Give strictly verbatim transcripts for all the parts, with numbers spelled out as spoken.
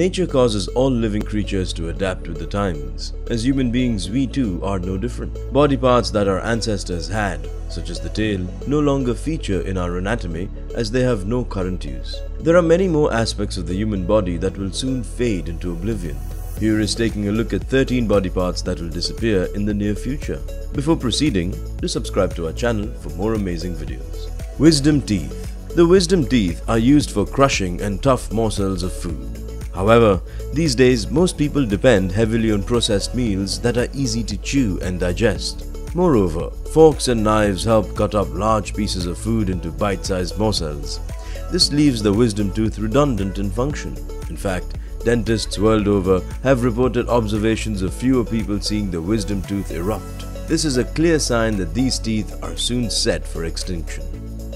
Nature causes all living creatures to adapt with the times. As human beings, we too are no different. Body parts that our ancestors had, such as the tail, no longer feature in our anatomy as they have no current use. There are many more aspects of the human body that will soon fade into oblivion. Here is taking a look at thirteen body parts that will disappear in the near future. Before proceeding, do subscribe to our channel for more amazing videos. Wisdom teeth. The wisdom teeth are used for crushing and tough morsels of food. However, these days most people depend heavily on processed meals that are easy to chew and digest. Moreover, forks and knives help cut up large pieces of food into bite-sized morsels. This leaves the wisdom tooth redundant in function. In fact, dentists world over have reported observations of fewer people seeing the wisdom tooth erupt. This is a clear sign that these teeth are soon set for extinction.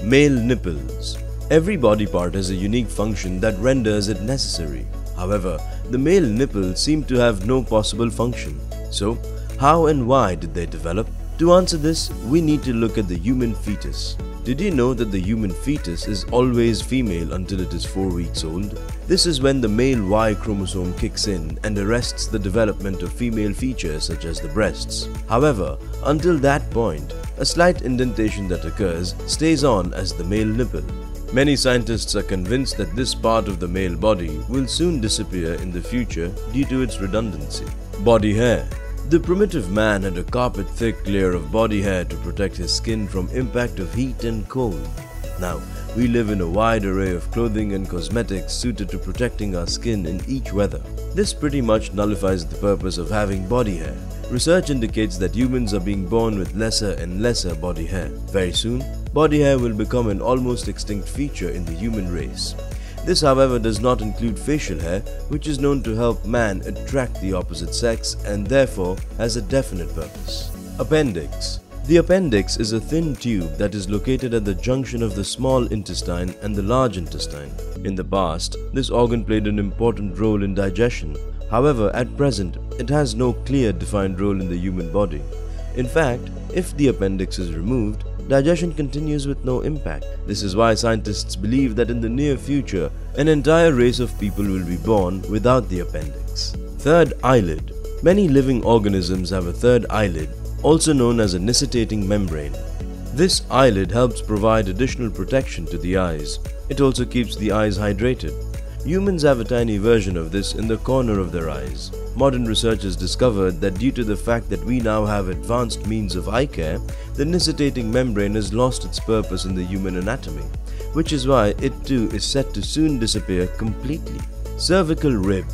Male nipples. Every body part has a unique function that renders it necessary. However, the male nipples seem to have no possible function. So, how and why did they develop? To answer this, we need to look at the human fetus. Did you know that the human fetus is always female until it is four weeks old? This is when the male Y chromosome kicks in and arrests the development of female features such as the breasts. However, until that point, a slight indentation that occurs stays on as the male nipple. Many scientists are convinced that this part of the male body will soon disappear in the future due to its redundancy. Body hair. The primitive man had a carpet-thick layer of body hair to protect his skin from impact of heat and cold. Now, we live in a wide array of clothing and cosmetics suited to protecting our skin in each weather. This pretty much nullifies the purpose of having body hair. Research indicates that humans are being born with lesser and lesser body hair. Very soon, body hair will become an almost extinct feature in the human race. This, however, does not include facial hair, which is known to help man attract the opposite sex and therefore has a definite purpose. Appendix. The appendix is a thin tube that is located at the junction of the small intestine and the large intestine. In the past, this organ played an important role in digestion. However, at present, it has no clear defined role in the human body. In fact, if the appendix is removed, digestion continues with no impact. This is why scientists believe that in the near future, an entire race of people will be born without the appendix. Third eyelid. Many living organisms have a third eyelid, also known as a nictitating membrane. This eyelid helps provide additional protection to the eyes. It also keeps the eyes hydrated. Humans have a tiny version of this in the corner of their eyes. Modern researchers discovered that due to the fact that we now have advanced means of eye care, the nictitating membrane has lost its purpose in the human anatomy, which is why it too is set to soon disappear completely. Cervical rib.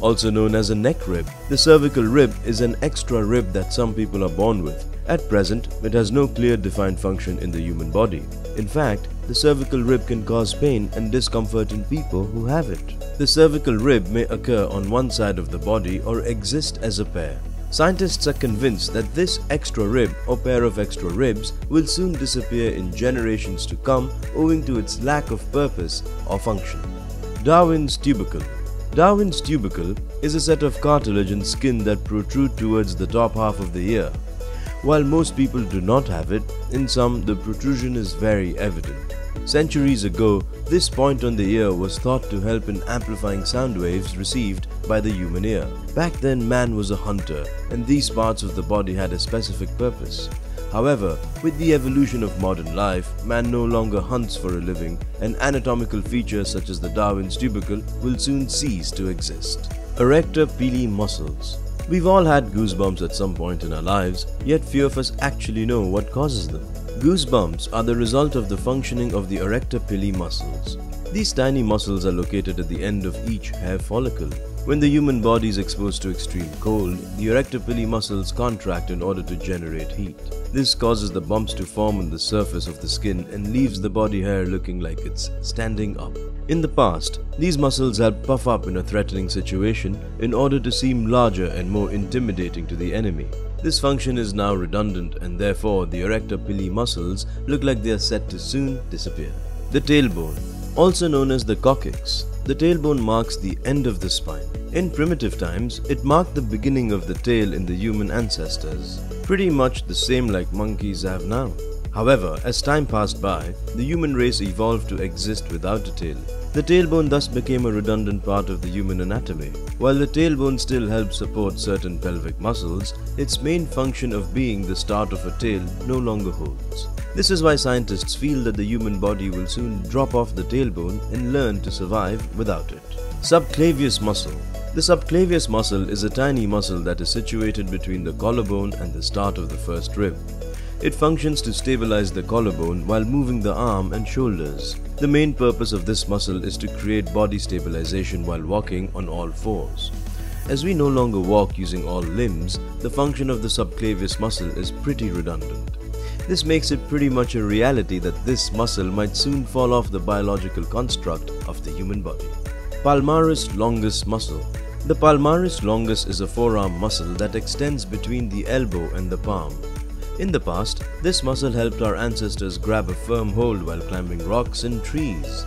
Also known as a neck rib, the cervical rib is an extra rib that some people are born with. At present, it has no clear defined function in the human body. In fact, the cervical rib can cause pain and discomfort in people who have it. The cervical rib may occur on one side of the body or exist as a pair. Scientists are convinced that this extra rib or pair of extra ribs will soon disappear in generations to come owing to its lack of purpose or function. Darwin's tubercle. Darwin's tubercle is a set of cartilage and skin that protrude towards the top half of the ear. While most people do not have it, in some the protrusion is very evident. Centuries ago, this point on the ear was thought to help in amplifying sound waves received by the human ear. Back then, man was a hunter, and these parts of the body had a specific purpose. However, with the evolution of modern life, man no longer hunts for a living, and anatomical features such as the Darwin's tubercle will soon cease to exist. Arrector pili muscles. We've all had goosebumps at some point in our lives, yet few of us actually know what causes them. Goosebumps are the result of the functioning of the arrector pili muscles. These tiny muscles are located at the end of each hair follicle. When the human body is exposed to extreme cold, the arrector pili muscles contract in order to generate heat. This causes the bumps to form on the surface of the skin and leaves the body hair looking like it's standing up. In the past, these muscles helped puff up in a threatening situation in order to seem larger and more intimidating to the enemy. This function is now redundant and therefore the arrector pili muscles look like they are set to soon disappear. The tailbone, also known as the coccyx. The tailbone marks the end of the spine. In primitive times, it marked the beginning of the tail in the human ancestors, pretty much the same like monkeys have now. However, as time passed by, the human race evolved to exist without a tail. The tailbone thus became a redundant part of the human anatomy. While the tailbone still helps support certain pelvic muscles, its main function of being the start of a tail no longer holds. This is why scientists feel that the human body will soon drop off the tailbone and learn to survive without it. Subclavius muscle. The subclavius muscle is a tiny muscle that is situated between the collarbone and the start of the first rib. It functions to stabilize the collarbone while moving the arm and shoulders. The main purpose of this muscle is to create body stabilization while walking on all fours. As we no longer walk using all limbs, the function of the subclavius muscle is pretty redundant. This makes it pretty much a reality that this muscle might soon fall off the biological construct of the human body. Palmaris longus muscle. The palmaris longus is a forearm muscle that extends between the elbow and the palm. In the past, this muscle helped our ancestors grab a firm hold while climbing rocks and trees.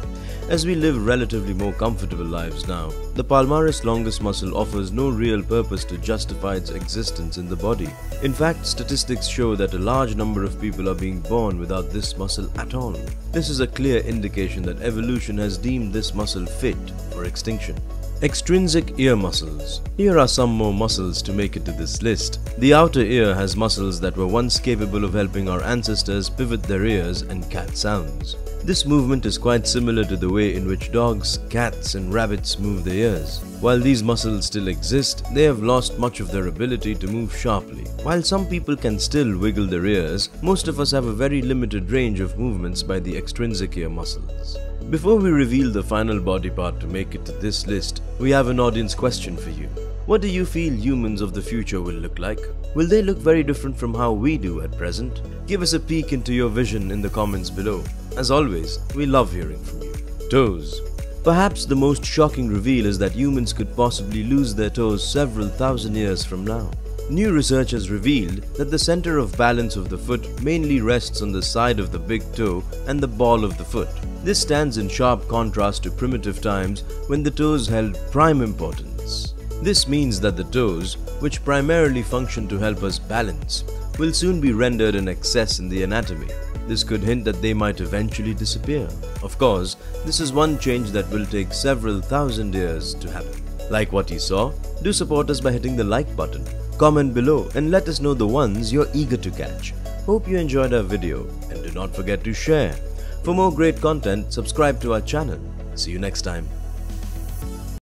As we live relatively more comfortable lives now, the palmaris longus muscle offers no real purpose to justify its existence in the body. In fact, statistics show that a large number of people are being born without this muscle at all. This is a clear indication that evolution has deemed this muscle fit for extinction. Extrinsic ear muscles. Here are some more muscles to make it to this list. The outer ear has muscles that were once capable of helping our ancestors pivot their ears and cat sounds. This movement is quite similar to the way in which dogs, cats and rabbits move their ears. While these muscles still exist, they have lost much of their ability to move sharply. While some people can still wiggle their ears, most of us have a very limited range of movements by the extrinsic ear muscles. Before we reveal the final body part to make it to this list, we have an audience question for you. What do you feel humans of the future will look like? Will they look very different from how we do at present? Give us a peek into your vision in the comments below. As always, we love hearing from you. Toes. Perhaps the most shocking reveal is that humans could possibly lose their toes several thousand years from now. New research has revealed that the center of balance of the foot mainly rests on the side of the big toe and the ball of the foot. This stands in sharp contrast to primitive times when the toes held prime importance. This means that the toes, which primarily function to help us balance, will soon be rendered an excess in the anatomy. This could hint that they might eventually disappear. Of course, this is one change that will take several thousand years to happen. Like what you saw? Do support us by hitting the like button. Comment below and let us know the ones you're eager to catch. Hope you enjoyed our video and do not forget to share. For more great content, subscribe to our channel. See you next time.